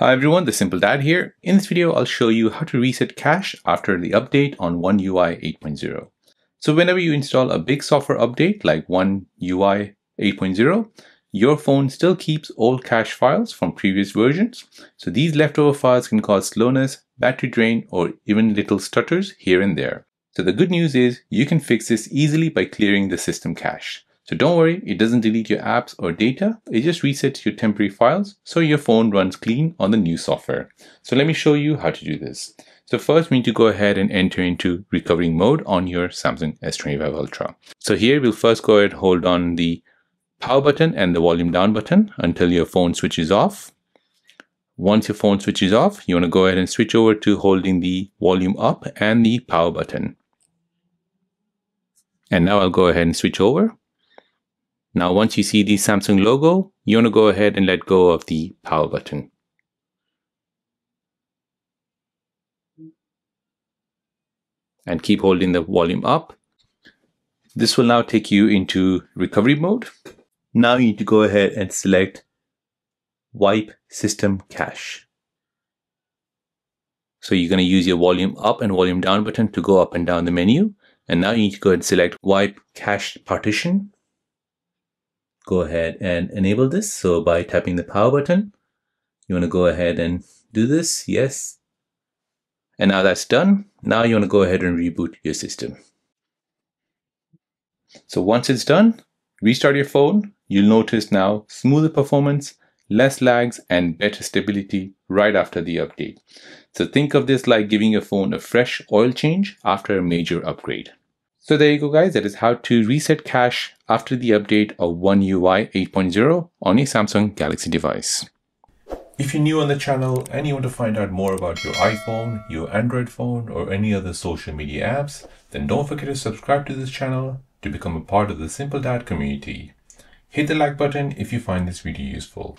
Hi everyone, the Simple Dad here. In this video, I'll show you how to reset cache after the update on One UI 8.0. So whenever you install a big software update like One UI 8.0, your phone still keeps old cache files from previous versions. So these leftover files can cause slowness, battery drain, or even little stutters here and there. So the good news is you can fix this easily by clearing the system cache. So don't worry, it doesn't delete your apps or data, it just resets your temporary files so your phone runs clean on the new software. So let me show you how to do this. So first we need to go ahead and enter into recovery mode on your Samsung S25 Ultra. So here we'll first go ahead and hold on the power button and the volume down button until your phone switches off. Once your phone switches off, you want to go ahead and switch over to holding the volume up and the power button. And now I'll go ahead and switch over. Now, once you see the Samsung logo, you want to go ahead and let go of the power button. And keep holding the volume up. This will now take you into recovery mode. Now you need to go ahead and select Wipe System Cache. So you're going to use your volume up and volume down button to go up and down the menu. And now you need to go ahead and select Wipe Cache Partition. Go ahead and enable this. So by tapping the power button, you want to go ahead and do this. Yes. And now that's done. Now you want to go ahead and reboot your system. So once it's done, restart your phone. You'll notice now smoother performance, less lags, and better stability right after the update. So think of this like giving your phone a fresh oil change after a major upgrade. So there you go guys, that is how to reset cache after the update of One UI 8.0 on a Samsung Galaxy device. If you're new on the channel and you want to find out more about your iPhone, your Android phone, or any other social media apps, then don't forget to subscribe to this channel to become a part of the Simple Dad community. Hit the like button if you find this video useful.